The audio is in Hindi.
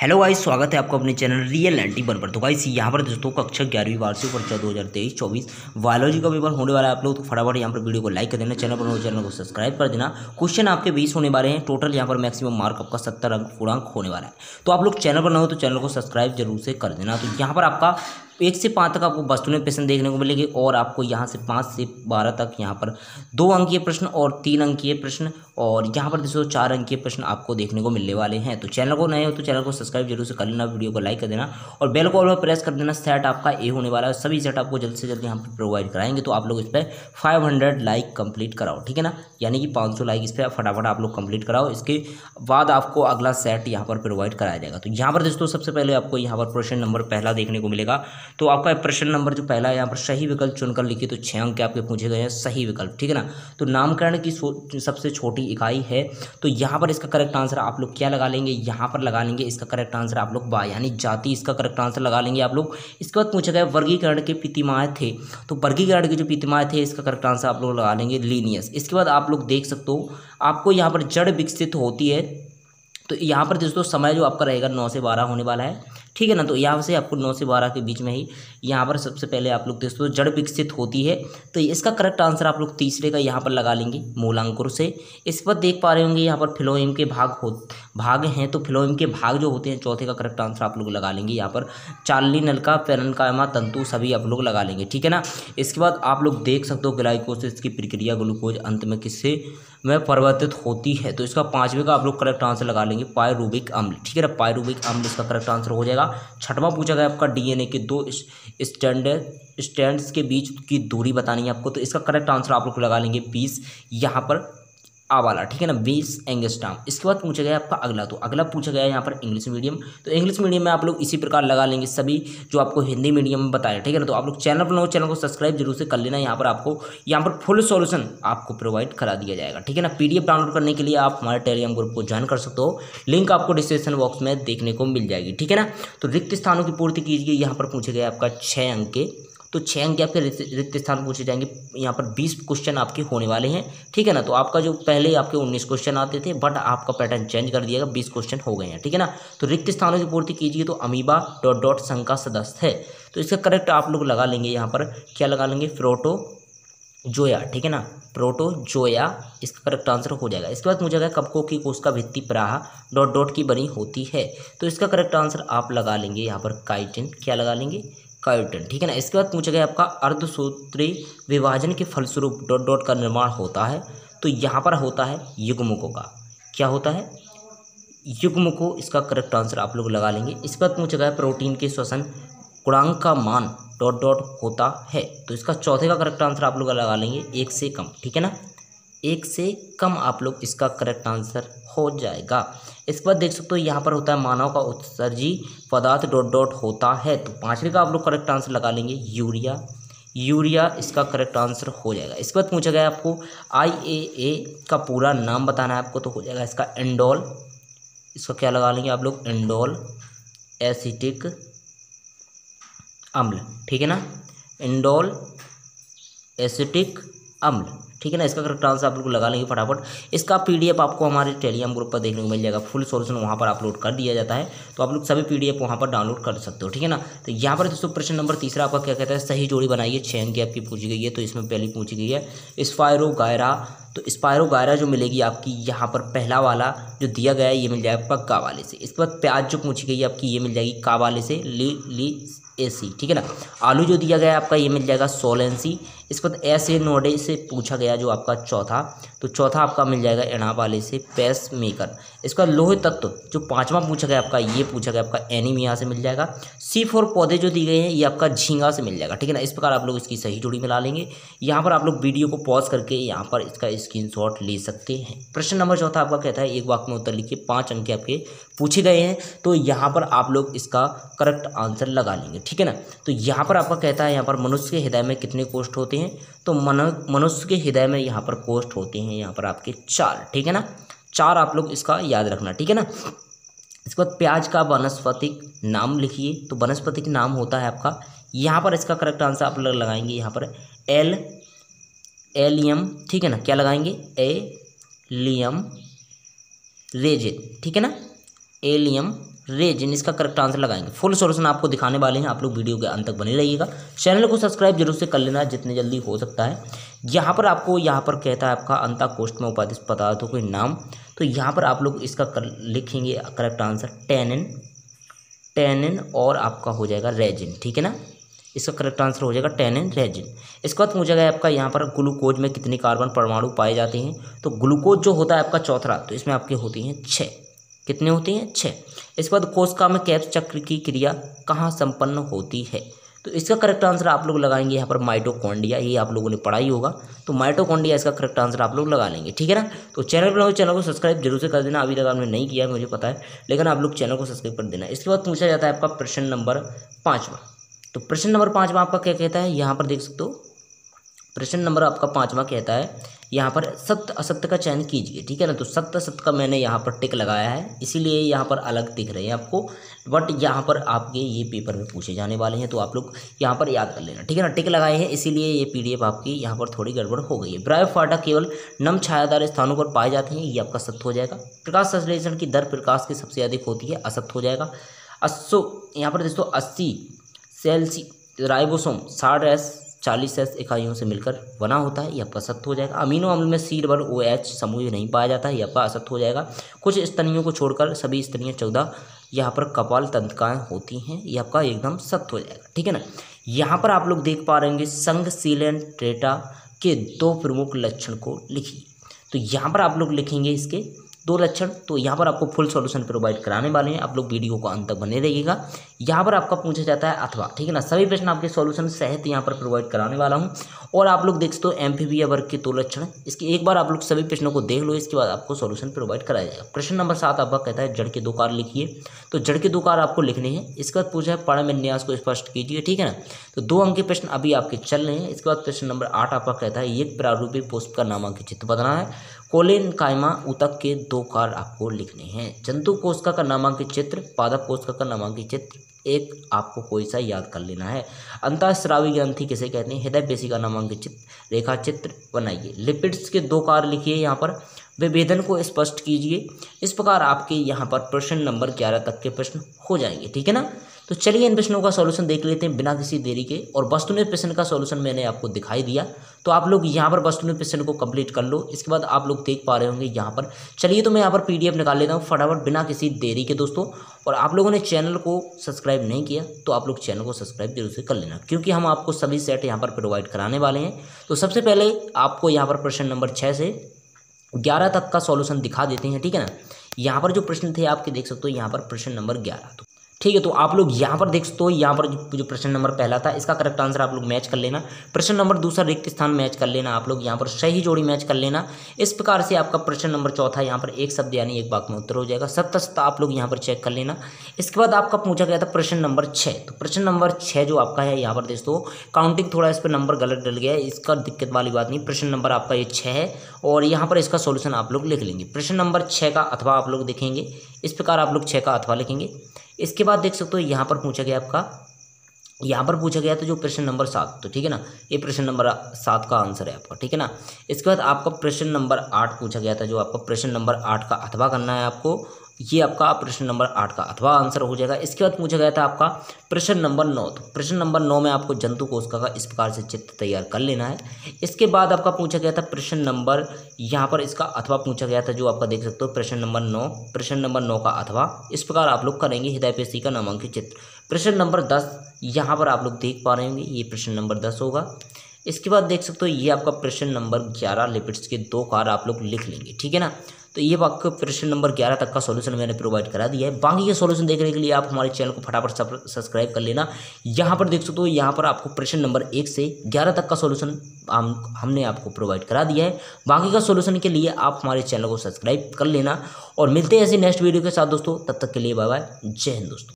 हेलो गाइस, स्वागत है आपको अपने चैनल रियल 91 पर। तो गाइस यहाँ पर दोस्तों कक्षा 11वीं वार्षिक परीक्षा 2023-24 बायोलॉजी का पेपर होने वाला है। आप लोग तो फटाफट यहाँ पर वीडियो को लाइक कर देना, चैनल को सब्सक्राइब कर देना। क्वेश्चन आपके 20 होने वाले हैं। टोटल यहाँ पर मैक्सिमम मार्क आपका 70 अंक होने वाला है। तो आप लोग चैनल पर न हो तो चैनल को सब्सक्राइब जरूर से कर देना। तो यहाँ पर आपका 1 से 5 तक आपको वस्तुनिष्ठ प्रश्न देखने को मिलेंगे और आपको यहाँ से 5 से 12 तक यहाँ पर 2 अंकीय प्रश्न और 3 अंकीय प्रश्न और यहाँ पर दोस्तों 4 अंकीय प्रश्न आपको देखने को मिलने वाले हैं। तो चैनल को नए हो तो चैनल को सब्सक्राइब जरूर से कर लेना, वीडियो को लाइक कर देना और बेल को ऑल पर प्रेस कर देना। सेट आपका ए होने वाला है, सभी सेट आपको जल्द से जल्द यहाँ पर प्रोवाइड कराएंगे। तो आप लोग इस पर 500 लाइक कंप्लीट कराओ, ठीक है ना, यानी कि 500 लाइक इस पर फटाफट आप लोग कंप्लीट कराओ। इसके बाद आपको अगला सेट यहाँ पर प्रोवाइड कराया जाएगा। तो यहाँ पर दोस्तों सबसे पहले आपको यहाँ पर प्रश्न नंबर पहला देखने को मिलेगा। तो आपका प्रश्न नंबर जो पहला है, यहाँ पर सही विकल्प चुनकर लिखिए। तो 6 अंक आपके पूछे गए हैं सही विकल्प, ठीक है ना। तो नामकरण की सबसे छोटी इकाई है। तो यहाँ पर इसका करेक्ट आंसर आप लोग क्या लगा लेंगे, यहाँ पर लगा लेंगे इसका करेक्ट आंसर आप लोग बा, यानी जाति इसका करेक्ट आंसर लगा लेंगे आप लोग। इसके बाद पूछा गया वर्गीकरण के पीतिमाय थे। तो वर्गीकरण के जो पीतिमाय थे इसका करेक्ट आंसर आप लोग लगा लेंगे लीनियस। इसके बाद आप लोग देख सकते हो आपको यहाँ पर जड़ विकसित होती है। तो यहाँ पर दोस्तों समय जो आपका रहेगा 9 से 12 होने वाला है, ठीक है ना। तो यहाँ से आपको 9 से 12 के बीच में ही यहाँ पर सबसे पहले आप लोग दोस्तों जड़ विकसित होती है। तो इसका करेक्ट आंसर आप लोग तीसरे का यहाँ पर लगा लेंगे मूलांकुर से। इस पर देख पा रहे होंगे यहाँ पर फ्लोएम के भाग हैं। तो फ्लोएम के भाग जो होते हैं चौथे का करेक्ट आंसर आप लोग लगा लेंगे यहाँ पर चालनी नलिका पेरनकायमा तंतु सभी आप लोग लगा लेंगे, ठीक है ना। इसके बाद आप लोग देख सकते हो ग्लाइकोसिस की प्रक्रिया ग्लूकोज अंत में किससे में परिवर्तित होती है। तो इसका 5वें का आप लोग करेक्ट आंसर लगा लेंगे पायरूविक अम्ल, ठीक है ना, पायरूविक अम्ल इसका करेक्ट आंसर हो जाएगा। 6वां पूछा गया आपका डीएनए के 2 स्ट्रैंड्स के बीच की दूरी बतानी है आपको। तो इसका करेक्ट आंसर आप लोग लगा लेंगे 20 यहाँ पर आ वाला, ठीक है ना, 20 एंगस्ट्राम। इसके बाद पूछा गया आपका अगला। तो अगला पूछा गया यहाँ पर इंग्लिश मीडियम। तो इंग्लिश मीडियम में आप लोग इसी प्रकार लगा लेंगे सभी जो आपको हिंदी मीडियम में बताया, ठीक है ना। तो आप लोग चैनल पर नए, चैनल को सब्सक्राइब जरूर से कर लेना। यहाँ पर आपको यहाँ पर फुल सॉल्यूशन आपको प्रोवाइड करा दिया जाएगा, ठीक है ना। पीडीएफ डाउनलोड करने के लिए आप हमारे टेलीग्राम ग्रुप को ज्वाइन कर सकते हो, लिंक आपको डिस्क्रिप्शन बॉक्स में देखने को मिल जाएगी, ठीक है ना। तो रिक्त स्थानों की पूर्ति कीजिए। यहाँ पर पूछे गए आपका 6 अंक के। तो 6 अंक आपके रिक्त स्थान पूछे जाएंगे। यहाँ पर 20 क्वेश्चन आपके होने वाले हैं, ठीक है ना। तो आपका जो पहले आपके 19 क्वेश्चन आते थे बट आपका पैटर्न चेंज कर दिया गया, 20 क्वेश्चन हो गए हैं, ठीक है ना। तो रिक्त स्थानों की पूर्ति कीजिए। तो अमीबा ... संघ का सदस्य है। तो इसका करेक्ट आप लोग लगा लेंगे यहाँ पर क्या लगा लेंगे प्रोटोजोया, ठीक है ना, प्रोटोजोया इसका करेक्ट आंसर हो जाएगा। इसके बाद मुझे कवकों की कोशिका भित्ति प्राह ... की बनी होती है। तो इसका करेक्ट आंसर आप लगा लेंगे यहाँ पर काइटिन, क्या लगा लेंगे कायोटिन, ठीक है ना। इसके बाद पूछा गया आपका अर्धसूत्री विभाजन के फलस्वरूप ... का निर्माण होता है। तो यहाँ पर होता है युग्मकों का, क्या होता है युग्मकों, इसका करेक्ट आंसर आप लोग लगा लेंगे। इसके बाद पूछा गया प्रोटीन के श्वसन गुणांक का मान ... होता है। तो इसका 4थे का करेक्ट आंसर आप लोग लगा लेंगे 1 से कम, ठीक है ना, 1 से कम आप लोग इसका करेक्ट आंसर हो जाएगा। इसके बाद देख सकते हो यहाँ पर होता है मानव का उत्सर्जी पदार्थ ... होता है। तो 5वें का आप लोग करेक्ट आंसर लगा लेंगे यूरिया इसका करेक्ट आंसर हो जाएगा। इसके बाद पूछा गया आपको IAA का पूरा नाम बताना है आपको। तो हो जाएगा इसका एंडोल, इसका क्या लगा लेंगे आप लोग एंडोल एसिटिक अम्ल, ठीक है ना, एंडोल एसिटिक अम्ल, ठीक है ना। इसका करेक्ट आंसर आप लोग लगा लेंगे फटाफट। इसका पीडीएफ आपको हमारे टेलीग्राम ग्रुप पर देखने को मिल जाएगा, फुल सॉल्यूशन वहां पर अपलोड कर दिया जाता है। तो आप लोग सभी पीडीएफ वहां पर डाउनलोड कर सकते हो, ठीक है ना। तो यहाँ पर दोस्तों प्रश्न नंबर तीसरा आपका क्या कहता है सही जोड़ी बनाइए। 6 अंक आपकी पूछी गई है। तो इसमें पहली पूछी गई है स्पायरोगायरा। तो स्पायरोगायरा जो मिलेगी आपकी यहाँ पर पहला वाला जो दिया गया है ये मिल जाएगा आपका का वाले से। इसके बाद प्याज जो पूछी गई है आपकी ये मिल जाएगी का वाले से ली एसी, ठीक है ना। आलू जो दिया गया है आपका ये मिल जाएगा सोलेंसी। इसके बाद ऐसे नोडे से पूछा गया जो आपका 4था। तो 4था आपका मिल जाएगा एनाप वाले से पेस मेकर। इसका लोहे तत्व जो 5वां पूछा गया आपका ये पूछा गया आपका एनीमिया से मिल जाएगा। C4 पौधे जो दिए गए हैं ये आपका झींगा से मिल जाएगा, ठीक है ना। इस प्रकार आप लोग इसकी सही जोड़ी मिला लेंगे। यहाँ पर आप लोग वीडियो को पॉज करके यहाँ पर इसका स्क्रीनशॉट ले सकते हैं। प्रश्न नंबर 4था आपका कहता है एक वाक्य में उत्तर लिखिए। 5 अंक आपके पूछे गए हैं। तो यहाँ पर आप लोग इसका करेक्ट आंसर लगा लेंगे, ठीक है ना। तो यहाँ पर आपका कहता है यहाँ पर मनुष्य के हृदय में कितने कोष्ठ होते हैं। तो मनुष्य के हृदय में यहाँ पर कोष्ठ होते हैं यहाँ पर आपके 4, ठीक है ना, 4 आप लोग इसका याद रखना, ठीक है ना। इसके बाद प्याज का वनस्पतिक नाम लिखिए। तो वनस्पतिक नाम होता है आपका यहाँ पर इसका करेक्ट आंसर आप लोग लगाएंगे यहाँ पर एलियम, ठीक है ना, क्या लगाएंगे एलियम रेजिन, ठीक है ना, एलियम रेजिन इसका करेक्ट आंसर लगाएंगे। फुल सॉल्यूशन आपको दिखाने वाले हैं, आप लोग वीडियो के अंत तक बने रहिएगा। चैनल को सब्सक्राइब जरूर से कर लेना जितने जल्दी हो सकता है। यहाँ पर आपको यहाँ पर कहता है आपका अंताकोष्ठ में उपादेय पदार्थों के नाम, तो यहाँ पर आप लोग इसका लिखेंगे करेक्ट आंसर टेनिन और आपका हो जाएगा रेजिन, ठीक है ना। इसका करेक्ट आंसर हो जाएगा टेनिन रेजिन। इसके बाद पूछा गया आपका यहाँ पर ग्लूकोज में कितने कार्बन परमाणु पाए जाते हैं, तो ग्लूकोज जो होता है आपका चौथा, तो इसमें आपकी होती हैं 6, कितने होती हैं 6। इसके बाद कोशिका में कैप्स चक्र की क्रिया कहाँ संपन्न होती है, तो इसका करेक्ट आंसर आप लोग लगाएंगे यहाँ पर माइटोकॉन्ड्रिया, ये आप लोगों ने पढ़ा ही होगा, तो माइटोकॉन्ड्रिया इसका करेक्ट आंसर आप लोग लगा लेंगे, ठीक है ना। तो चैनल को सब्सक्राइब जरूर से कर देना, अभी तक आपने नहीं किया मुझे पता है, लेकिन आप लोग चैनल को सब्सक्राइब कर देना। इसके बाद पूछा जाता है आपका प्रश्न नंबर 5वां, तो प्रश्न नंबर 5वां आपका क्या कहता है, यहाँ पर देख सकते हो प्रश्न नंबर आपका 5वां कहता है यहाँ पर सत्य असत्य का चयन कीजिए, ठीक है ना। तो सत्य असत्य का मैंने यहाँ पर टिक लगाया है, इसीलिए यहाँ पर अलग दिख रहे हैं आपको, बट यहाँ पर आपके ये पेपर में पूछे जाने वाले हैं, तो आप लोग यहाँ पर याद कर लेना, ठीक है ना। टिक लगाए हैं इसीलिए ये पीडीएफ आपकी यहाँ पर थोड़ी गड़बड़ हो गई है। ब्रायोफाइटा केवल नम छायादार स्थानों पर पाए जाते हैं, ये आपका सत्य हो जाएगा। प्रकाश संश्लेषण की दर प्रकाश की सबसे अधिक होती है, असत्य हो जाएगा। यहाँ पर दोस्तों 80 सेल्सी राइबोसोम 40 इकाइयों से मिलकर बना होता है, यह आपका सत्य हो जाएगा। अमीनो अम्ल में सीरबल OH समूह नहीं पाया जाता है, यह आपका असत्य हो जाएगा। कुछ स्तनियों को छोड़कर सभी स्तनियाँ 14 यहाँ पर कपाल तंत्रिकाएं होती हैं, यह आपका एकदम सत्य हो जाएगा, ठीक है ना। यहाँ पर आप लोग देख पा रहे होंगे संघ सिलेंट्रेटा के 2 प्रमुख लक्षण को लिखिए, तो यहाँ पर आप लोग लिखेंगे इसके 2 लक्षण, तो यहाँ पर आपको फुल सॉल्यूशन प्रोवाइड कराने वाले हैं, आप लोग वीडियो को अंत तक बने रहिएगा। यहाँ पर आपका पूछा जाता है अथवा, ठीक है ना, सभी प्रश्न आपके सॉल्यूशन सहित यहाँ पर प्रोवाइड कराने वाला हूँ। और आप लोग देख सकते हो एम्फीबिया वर्ग के 2 लक्षण, इसके एक बार आप लोग सभी प्रश्नों को देख लो, इसके बाद आपको सॉल्यूशन प्रोवाइड कराया जाएगा। प्रश्न नंबर 7 आपका कहता है जड़ के 2 कार्य लिखिए, तो जड़ के 2 कार्य आपको लिखने हैं। इसके बाद पूछा है पर्ण विन्यास को स्पष्ट कीजिए, ठीक है ना, तो 2 अंक के प्रश्न अभी आपके चल रहे हैं। इसके बाद प्रश्न नंबर 8 आपका कहता है एक प्रारूपी पुष्प का नामांकित चित्र बनाना है। कोलेन कायमा ऊतक के 2 कार्य आपको लिखने हैं। जंतु कोशिका का नामांकित चित्र, पादप कोशिका का नामांकित चित्र, एक आपको कोई सा याद कर लेना है। अंतःस्रावी ग्रंथि किसे कहते हैं, हृदय पेशी का नामांकित चित्र, रेखा चित्र बनाइए। लिपिड्स के 2 कार्य लिखिए, यहाँ पर विभेदन को स्पष्ट कीजिए। इस प्रकार आपके यहाँ पर प्रश्न नंबर 11 तक के प्रश्न हो जाएंगे, ठीक है ना। तो चलिए इन प्रश्नों का सॉल्यूशन देख लेते हैं बिना किसी देरी के, और वस्तुनिष्ठ प्रश्न का सॉल्यूशन मैंने आपको दिखाई दिया, तो आप लोग यहाँ पर वस्तुनिष्ठ प्रश्न को कंप्लीट कर लो। इसके बाद आप लोग देख पा रहे होंगे यहाँ पर, चलिए तो मैं यहाँ पर PDF निकाल लेता हूँ फटाफट बिना किसी देरी के दोस्तों। और आप लोगों ने चैनल को सब्सक्राइब नहीं किया तो आप लोग चैनल को सब्सक्राइब जरूर से कर लेना, क्योंकि हम आपको सभी सेट यहाँ पर प्रोवाइड कराने वाले हैं। तो सबसे पहले आपको यहाँ पर प्रश्न नंबर 6 से 11 तक का सॉल्यूशन दिखा देते हैं, ठीक है ना। यहाँ पर जो प्रश्न थे आपके देख सकते हो यहाँ पर प्रश्न नंबर 11, तो ठीक है, तो आप लोग यहाँ पर देख सकते हो यहाँ पर जो प्रश्न नंबर 1 था इसका करेक्ट आंसर आप लोग मैच कर लेना। प्रश्न नंबर 2 रिक्त स्थान मैच कर लेना, आप लोग यहाँ पर सही जोड़ी मैच कर लेना। इस प्रकार से आपका प्रश्न नंबर 4 यहाँ पर एक शब्द यानी एक वाक्य में उत्तर हो जाएगा। सत्य आप लोग यहाँ पर चेक कर लेना। इसके बाद आपका पूछा गया था प्रश्न नंबर 6, तो प्रश्न नंबर 6 जो आपका है यहाँ पर दोस्तों काउंटिंग थोड़ा इस पर नंबर गलत डल गया है, इसका दिक्कत वाली बात नहीं, प्रश्न नंबर आपका ये 6 है और यहाँ पर इसका सोल्यूशन आप लोग लिख लेंगे। प्रश्न नंबर 6 का अथवा आप लोग देखेंगे, इस प्रकार आप लोग 6 का अथवा लिखेंगे। इसके बाद देख सकते हो यहाँ पर पूछा गया आपका, यहाँ पर पूछा गया तो जो प्रश्न नंबर 7, तो ठीक है ना, ये प्रश्न नंबर 7 का आंसर है आपका, ठीक है ना। इसके बाद आपका प्रश्न नंबर 8 पूछा गया था, जो आपका प्रश्न नंबर 8 का अथवा करना है आपको, ये आपका प्रश्न नंबर 8 का अथवा आंसर हो जाएगा। इसके बाद पूछा गया था आपका प्रश्न नंबर 9, तो प्रश्न नंबर 9 में आपको जंतु कोशिका का इस प्रकार से चित्र तैयार कर लेना है। इसके बाद आपका पूछा गया था प्रश्न नंबर यहाँ पर इसका अथवा पूछा गया था, जो आपका देख सकते हो प्रश्न नंबर 9, प्रश्न नंबर 9 का अथवा इस प्रकार आप लोग करेंगे हृदय पेशी का नामांकित चित्र। प्रश्न नंबर 10 यहाँ पर आप लोग देख पा रहे होंगे, ये प्रश्न नंबर 10 होगा। इसके बाद देख सकते हो ये आपका प्रश्न नंबर 11 लिपिड्स के 2 कार्य आप लोग लिख लेंगे, ठीक है ना। तो ये वाक्य प्रश्न नंबर 11 तक का सॉल्यूशन मैंने प्रोवाइड करा दिया है। बाकी ये सॉल्यूशन देखने के लिए आप हमारे चैनल को फटाफट सब्सक्राइब कर लेना। यहाँ पर देख सकते हो यहाँ पर आपको प्रश्न नंबर 1 से 11 तक का सॉल्यूशन हमने आपको प्रोवाइड करा दिया है। बाकी का सॉल्यूशन के लिए आप हमारे चैनल को सब्सक्राइब कर लेना, और मिलते हैं ऐसे नेक्स्ट वीडियो के साथ दोस्तों। तब तक के लिए बाय बाय, जय हिंद दोस्तों।